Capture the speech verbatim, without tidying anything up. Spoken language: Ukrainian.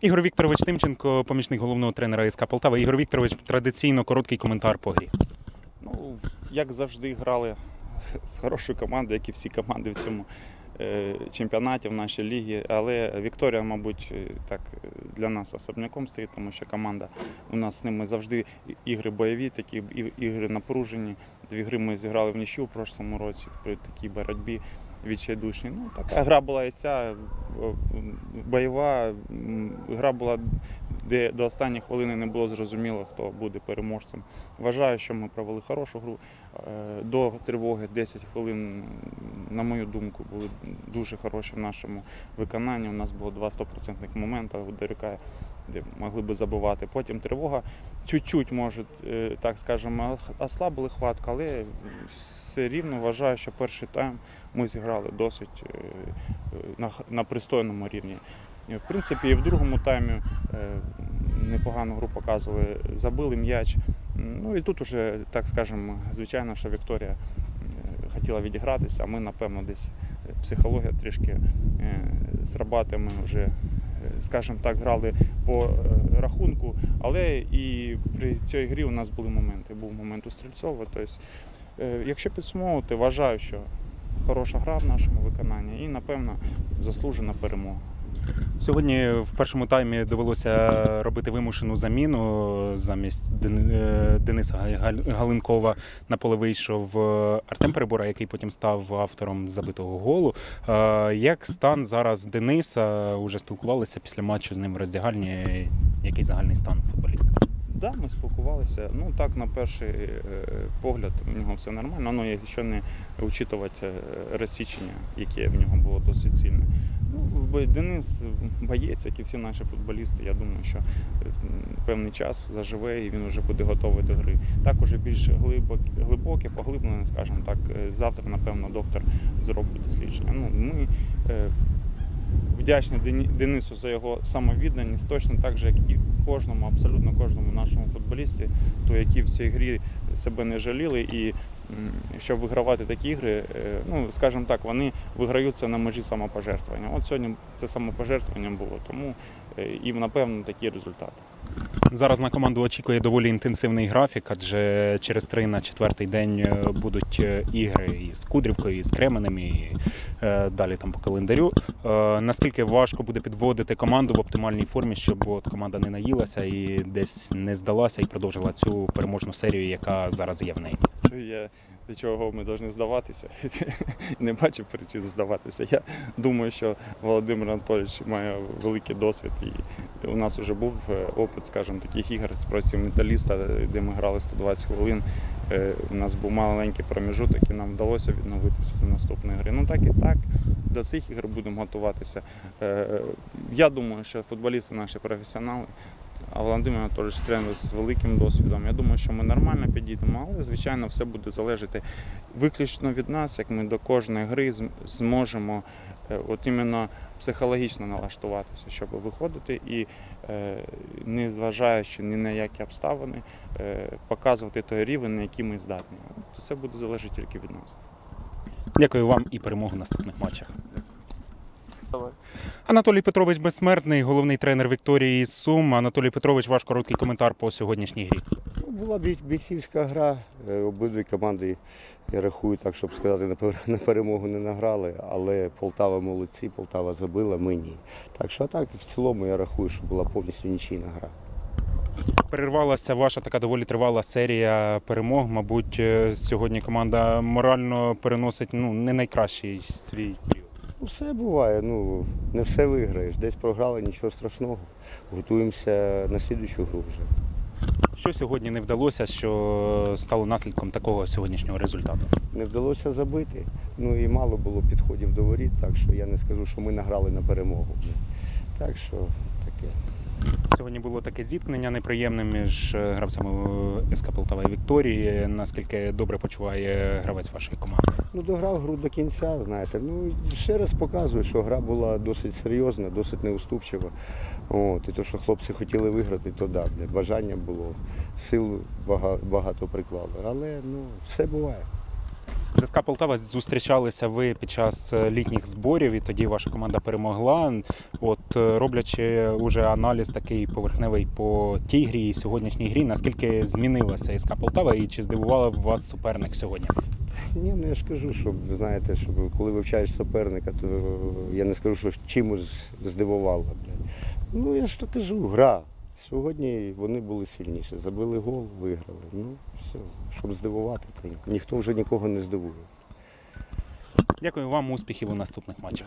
Ігор Вікторович Тимченко, помічник головного тренера ес ка Полтава. Ігор Вікторович, традиційно короткий коментар по грі. Ну, як завжди, грали з хорошою командою, як і всі команди в цьому чемпіонаті, в нашій лігі. Але Вікторія, мабуть, так для нас особняком стоїть, тому що команда у нас з ними завжди ігри бойові, такі ігри напружені. Дві гри ми зіграли в нічю в прошлому році при такій боротьбі. Відчайдушні. Ну, така гра була і ця бойова, гра була, де до останньої хвилини не було зрозуміло, хто буде переможцем. Вважаю, що ми провели хорошу гру. До тривоги десять хвилин, на мою думку, були дуже хороші в нашому виконанні. У нас було два стопроцентних моменти у Дарюка, де могли би забивати. Потім тривога чуть-чуть, може, так скажемо, ослабили хватку, але все рівно вважаю, що перший тайм ми зіграли досить на, на пристойному рівні. В принципі, і в другому таймі непогану гру показували, забили м'яч. Ну і тут уже, так скажемо, звичайно, що Вікторія хотіла відігратися, а ми, напевно, десь психологія трішки срабатує, ми вже, скажімо так, грали по рахунку, але і при цій грі у нас були моменти. Був момент у Стрільцова. Тобто, якщо підсумовувати, вважаю, що хороша гра в нашому виконанні і, напевно, заслужена перемога. Сьогодні в першому таймі довелося робити вимушену заміну. Замість Дениса Галинкова на поле вийшов Артем Перебора, який потім став автором забитого голу. Як стан зараз Дениса? Уже спілкувалися після матчу з ним в роздягальні. Який загальний стан футболіста? Так, да, ми спілкувалися. Ну так, на перший погляд, в нього все нормально, ну, якщо не учитувати розсічення, яке в нього було досить сильне. Ну, Денис боєць, як і всі наші футболісти, я думаю, що певний час заживе і він вже буде готовий до гри. Так, уже більш глибоке, поглиблене, скажімо так, завтра, напевно, доктор зробить дослідження. Ну, ми вдячні Денису за його самовідданість, точно так же, як і кожному, абсолютно кожному нашому футболісті, то які в цій грі себе не жаліли. І щоб вигравати такі ігри, ну, скажімо так, вони виграються на межі самопожертвування. От сьогодні це самопожертвування було, тому їм, напевно, такі результати. Зараз на команду очікує доволі інтенсивний графік, адже через три на четвертий день будуть ігри і з Кудрівкою, і з Кременем, і далі там по календарю. Наскільки важко буде підводити команду в оптимальній формі, щоб от команда не наїлася і десь не здалася, і продовжила цю переможну серію, яка зараз є в неї? Я, для чого ми повинні здаватися, не бачу причин здаватися. Я думаю, що Володимир Анатольович має великий досвід. І у нас вже був опит, скажімо, таких ігор з проти металіста, де ми грали сто двадцять хвилин. У нас був маленький проміжуток і нам вдалося відновитися до наступної гри. Ну так і так, до цих ігор будемо готуватися. Я думаю, що футболісти наші професіонали. А Володимир Анатольович тренер з великим досвідом. Я думаю, що ми нормально підійдемо, але, звичайно, все буде залежати виключно від нас, як ми до кожної гри зможемо от іменно психологічно налаштуватися, щоб виходити і, не зважаючи ні на які обставини, показувати той рівень, на який ми здатні. То це буде залежати тільки від нас. Дякую вам і перемогу в наступних матчах. Анатолій Петрович Безсмертний, головний тренер Вікторії Сум. Анатолій Петрович, ваш короткий коментар по сьогоднішній грі. Була бійцівська гра, обидві команди, я рахую так, щоб сказати, на перемогу не награли, але Полтава молодці, Полтава забила, ми ні. Так що так, в цілому я рахую, що була повністю нічийна гра. Перервалася ваша така доволі тривала серія перемог. Мабуть, сьогодні команда морально переносить, ну, не найкращий свій період. Все буває, ну, не все виграєш. Десь програли, нічого страшного. Готуємося на слідучу гру вже. Що сьогодні не вдалося, що стало наслідком такого сьогоднішнього результату? Не вдалося забити, ну і мало було підходів до воріт, так що я не скажу, що ми награли на перемогу. Так що таке. Сьогодні було таке зіткнення неприємне між гравцями ес ка Полтава і Вікторії. Наскільки добре почуває гравець вашої команди? Ну, дограв гру до кінця, знаєте. Ну, ще раз показую, що гра була досить серйозна, досить неуступчива. От, і то, що хлопці хотіли виграти, то да, бажання було, сил багато приклали. Але, ну, все буває. З СК Полтава зустрічалися ви під час літніх зборів, і тоді ваша команда перемогла. От, роблячи уже аналіз такий поверхневий по тій грі і сьогоднішній грі, наскільки змінилася СК Полтава і чи здивувала вас суперник сьогодні? Ні, ну я ж кажу, що, знаєте, що коли вивчаєш суперника, то я не скажу, що чимось здивувала. Ну, я ж то кажу, гра. Сьогодні вони були сильніші, забили гол, виграли. Ну, все, щоб здивувати, то ніхто вже нікого не здивує. Дякую вам, успіхів у наступних матчах.